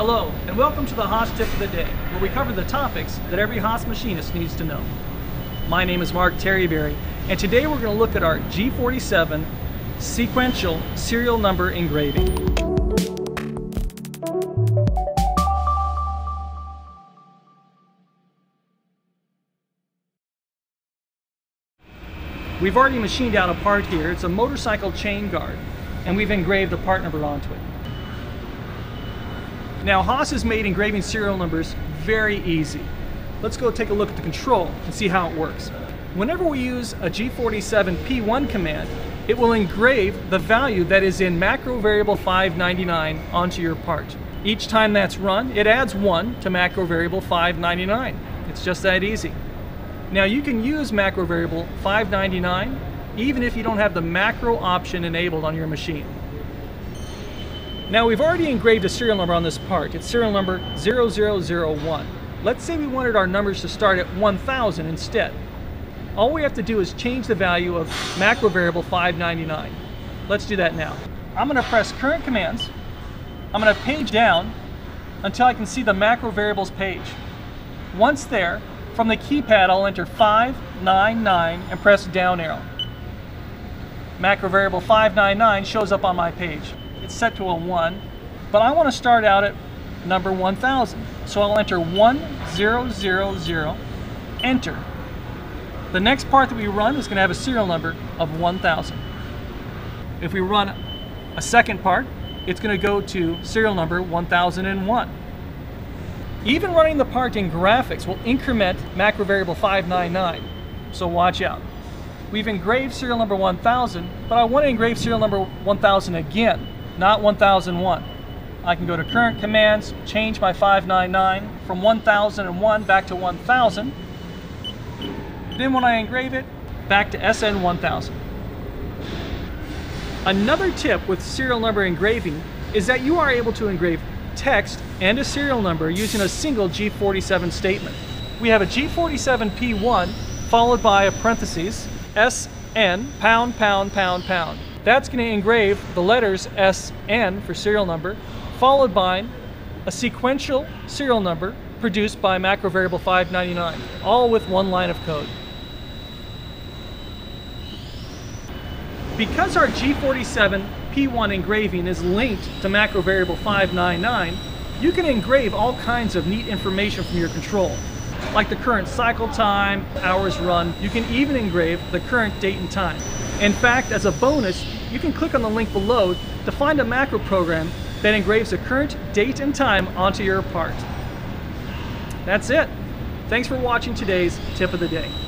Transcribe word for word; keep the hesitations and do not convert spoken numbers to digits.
Hello, and welcome to the Haas Tip of the Day, where we cover the topics that every Haas machinist needs to know. My name is Mark Terryberry, and today we're going to look at our G forty-seven sequential serial number engraving. We've already machined out a part here. It's a motorcycle chain guard, and we've engraved a part number onto it. Now, Haas has made engraving serial numbers very easy. Let's go take a look at the control and see how it works. Whenever we use a G forty-seven P one command, it will engrave the value that is in macro variable five ninety-nine onto your part. Each time that's run, it adds one to macro variable five ninety-nine. It's just that easy. Now, you can use macro variable five ninety-nine even if you don't have the macro option enabled on your machine. Now, we've already engraved a serial number on this part. It's serial number zero zero zero one. Let's say we wanted our numbers to start at one thousand instead. All we have to do is change the value of macro variable five ninety-nine. Let's do that now. I'm going to press current commands. I'm going to page down until I can see the macro variables page. Once there, from the keypad, I'll enter five nine nine and press down arrow. Macro variable five ninety-nine shows up on my page. It's set to a one, but I want to start out at number one thousand. So I'll enter one thousand, enter. The next part that we run is going to have a serial number of one thousand. If we run a second part, it's going to go to serial number one thousand one. Even running the part in graphics will increment macro variable five ninety-nine, so watch out. We've engraved serial number one thousand, but I want to engrave serial number one thousand again, not one thousand one. I can go to current commands, change my five ninety-nine from one thousand one back to one thousand. Then when I engrave it, back to S N one thousand. Another tip with serial number engraving is that you are able to engrave text and a serial number using a single G forty-seven statement. We have a G forty-seven P one followed by a parentheses S N pound pound pound pound. That's going to engrave the letters S N for serial number, followed by a sequential serial number produced by macro variable five ninety-nine, all with one line of code. Because our G forty-seven P one engraving is linked to macro variable five ninety-nine, you can engrave all kinds of neat information from your control, like the current cycle time, hours run. You can even engrave the current date and time. In fact, as a bonus, you can click on the link below to find a macro program that engraves the current date and time onto your part. That's it. Thanks for watching today's Tip of the Day.